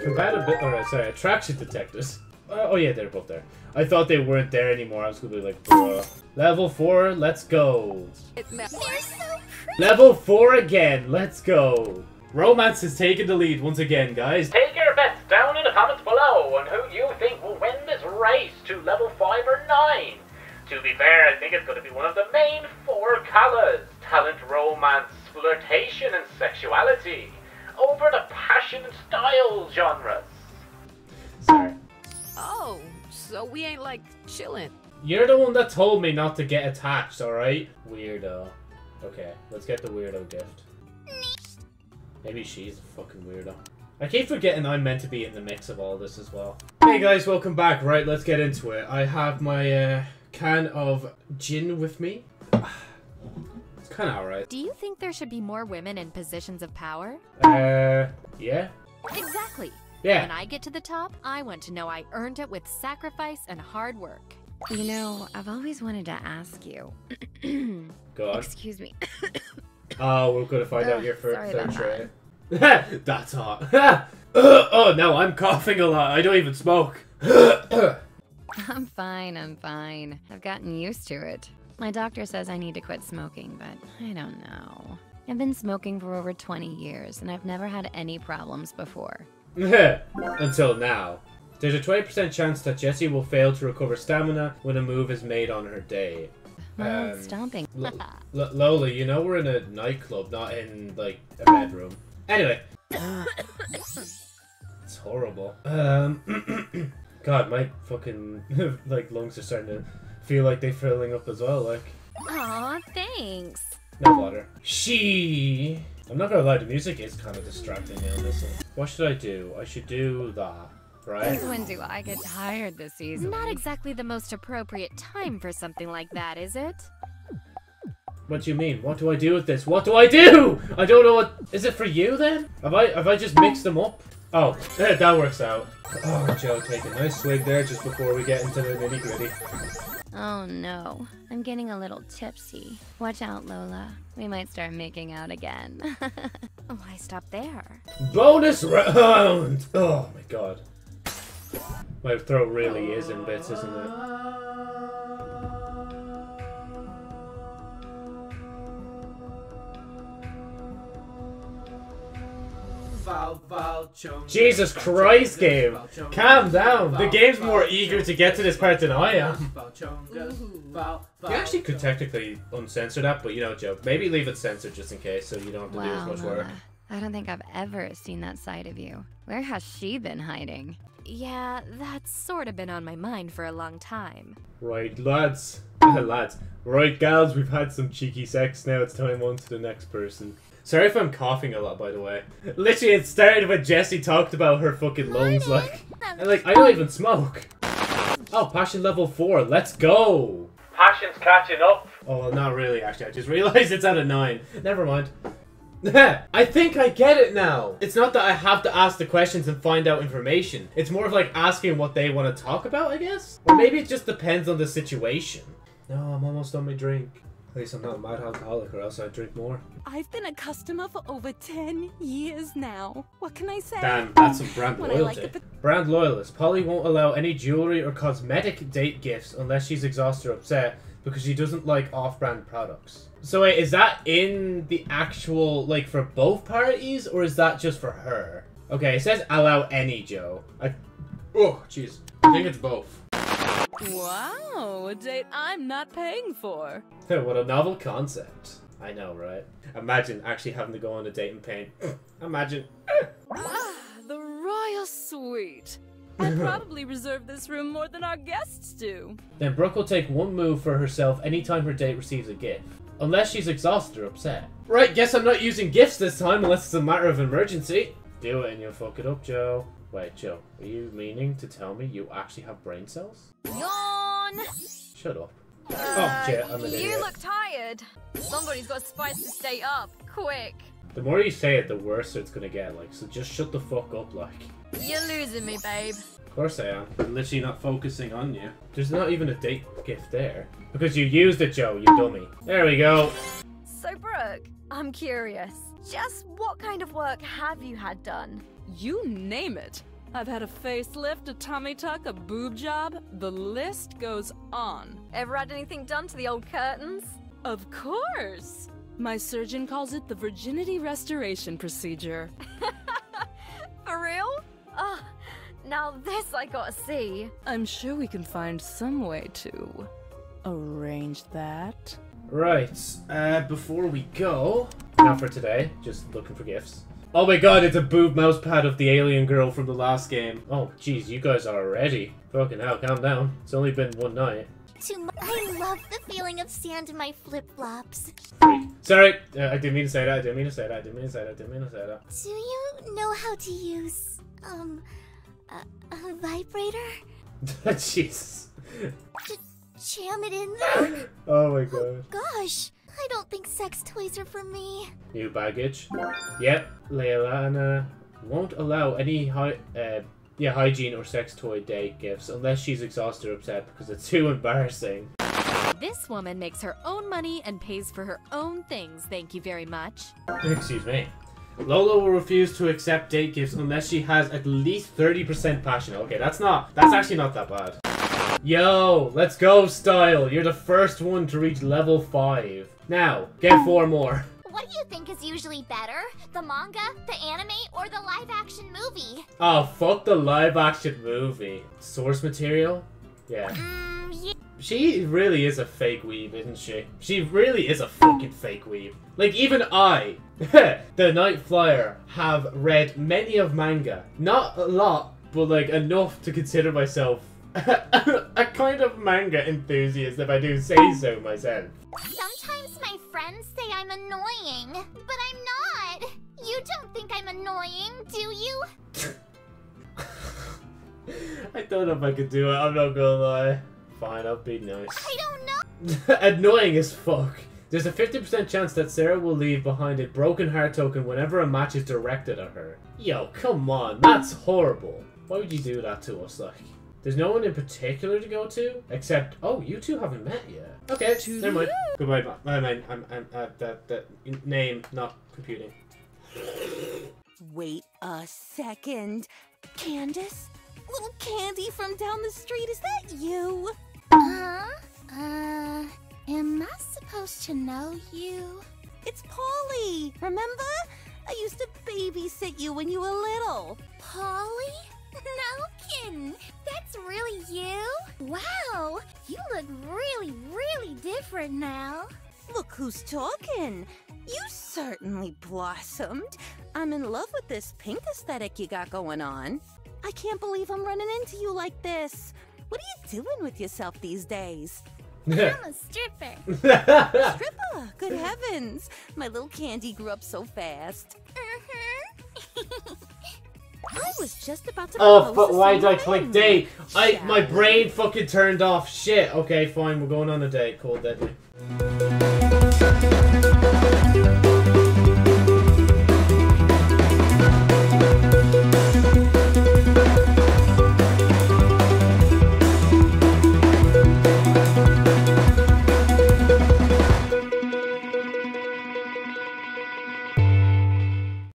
Compatibility, or sorry, attraction detectors. Oh yeah, they're both there. I thought they weren't there anymore. I was gonna be like, bruh. Level 4, let's go. So Level 4 again, let's go. Romance has taken the lead once again, guys. Take your bets down in the comments below on who you think will win this race to level 5 or 9. To be fair, I think it's going to be one of the main 4 colors. Talent, romance, flirtation, and sexuality. Over the passion and style genres. Sorry. Oh, so we ain't like chillin'. You're the one that told me not to get attached, alright? Weirdo. Okay, let's get the weirdo gift. Maybe she's a fucking weirdo. I keep forgetting I'm meant to be in the mix of all this as well. Hey guys, welcome back. Right, let's get into it. I have my can of gin with me. It's kind of alright. Do you think there should be more women in positions of power? Yeah. Exactly. Yeah. When I get to the top, I want to know I earned it with sacrifice and hard work. You know, I've always wanted to ask you. Go on. Excuse me. Oh, we're gonna find out your first try. That's hot. Oh no, I'm coughing a lot. I don't even smoke. I'm fine. I'm fine. I've gotten used to it. My doctor says I need to quit smoking, but I don't know. I've been smoking for over 20 years, and I've never had any problems before. Until now. There's a 20% chance that Jessie will fail to recover stamina when a move is made on her day. Stomping. Lola, you know we're in a nightclub, not in, like, a bedroom. Anyway. It's horrible. God, my fucking, like, lungs are starting to feel like they're filling up as well, like. Aw, thanks. No water. She. I'm not gonna lie, the music is kind of distracting me on this one. What should I do? I should do that. Right. When do I get tired this season? Not exactly the most appropriate time for something like that, is it? What do you mean? What do I do with this? What do I do? I don't know what... Is it for you then? Have I just mixed them up? Oh, that works out. Oh, Joe, take a nice swig there just before we get into the nitty gritty. Oh no, I'm getting a little tipsy. Watch out, Lola. We might start making out again. Why stop there? Bonus round! Oh my god. My throat really is in bits, isn't it? Jesus Christ, game! Calm down! The game's more eager to get to this part than I am. You actually could technically uncensor that, but you know, Joe, maybe leave it censored just in case, so you don't have to do as much work. I don't think I've ever seen that side of you. Where has she been hiding? Yeah, that's sort of been on my mind for a long time. Right, lads. Right, gals, we've had some cheeky sex. Now it's time on to the next person. Sorry if I'm coughing a lot, by the way. Literally, it started when Jessie talked about her fucking lungs, like... And, like, I don't even smoke. Oh, passion level 4. Let's go. Passion's catching up. Oh, not really, actually. I just realized it's out of 9. Never mind. I think I get it now. It's not that I have to ask the questions and find out information. It's more of like asking what they want to talk about, I guess? Or maybe it just depends on the situation. No, I'm almost on my drink. At least I'm not a mad alcoholic or else I'd drink more. I've been a customer for over 10 years now. What can I say? Damn, that's some brand loyalty. Brand loyalist. Polly won't allow any jewelry or cosmetic date gifts unless she's exhausted or upset because she doesn't like off-brand products. So wait, is that in the actual, like, for both parties, or is that just for her? Okay, it says allow any, Joe. Oh, jeez. I think it's both. Wow, a date I'm not paying for. What a novel concept. I know, right? Imagine actually having to go on a date and paying. Imagine. Ah, the royal suite. I probably reserve this room more than our guests do. Then Brooke will take one move for herself anytime her date receives a gift. Unless she's exhausted or upset. Right, guess I'm not using gifts this time unless it's a matter of emergency. Do it and you'll fuck it up, Joe. Wait, Joe, are you meaning to tell me you actually have brain cells? Yawn! Shut up. Oh, shit, I'm an idiot. You look tired. Somebody's got spice to stay up. Quick. The more you say it, the worse it's gonna get, like, so just shut the fuck up, like. You're losing me, babe. Of course I am. I'm literally not focusing on you. There's not even a date gift there. Because you used it, Joe, you dummy. There we go. So, Brooke, I'm curious. Just what kind of work have you had done? you name it. I've had a facelift, a tummy tuck, a boob job. The list goes on. Ever had anything done to the old curtains? Of course! My surgeon calls it the virginity restoration procedure. For real? Oh, now this I gotta see. I'm sure we can find some way to arrange that. Right, before we go, not for today, just looking for gifts. Oh my god, it's a boob mousepad of the alien girl from the last game. Oh, jeez, you guys are already. Fucking hell, calm down. It's only been one night. I love the feeling of sand in my flip-flops. Sorry, I didn't mean to say that, I didn't mean to say that. Do you know how to use, a vibrator? Jesus. Jam it in there? Oh my god. Oh, gosh. I don't think sex toys are for me. New baggage. Yep, Leilana won't allow any hygiene or sex toy day gifts unless she's exhausted or upset because it's too embarrassing. This woman makes her own money and pays for her own things, thank you very much. Excuse me. Lola will refuse to accept date gifts unless she has at least 30% passion. Okay, that's actually not that bad. Yo, let's go, Style. You're the first one to reach level 5. Now, get 4 more. What do you think is usually better? The manga, the anime, or the live-action movie? Oh, fuck the live-action movie. Source material? Yeah. Yeah. She really is a fake weeb, isn't she? She really is a fucking fake weeb. Like, even I, TheNiteFlyer, have read many of manga. Not a lot, but like enough to consider myself a kind of manga enthusiast, if I do say so myself. Sometimes my friends say I'm annoying, but I'm not! You don't think I'm annoying, do you? I don't know if I could do it, I'm not gonna lie. Fine, I'll be nice. I don't know! Annoying as fuck. There's a 50% chance that Sarah will leave behind a broken heart token whenever a match is directed at her. Yo, come on, that's horrible. Why would you do that to us, like? There's no one in particular to go to, except, oh, you two haven't met yet. Okay, never mind. Goodbye, that name, not computing. Wait a second. Candace? Little Candy from down the street, is that you? Am I supposed to know you? It's Polly, remember? I used to babysit you when you were little. Polly? Nalkin, that's really you? Wow, you look really, really different now. Look who's talking. You certainly blossomed. I'm in love with this pink aesthetic you got going on. I can't believe I'm running into you like this. What are you doing with yourself these days? I'm a stripper. Stripper? Good heavens. My little Candy grew up so fast. Uh-huh. I was just about to propose. Oh, but why did I click date? My brain fucking turned off. Shit. Okay, fine. We're going on a date. Cool, deadly.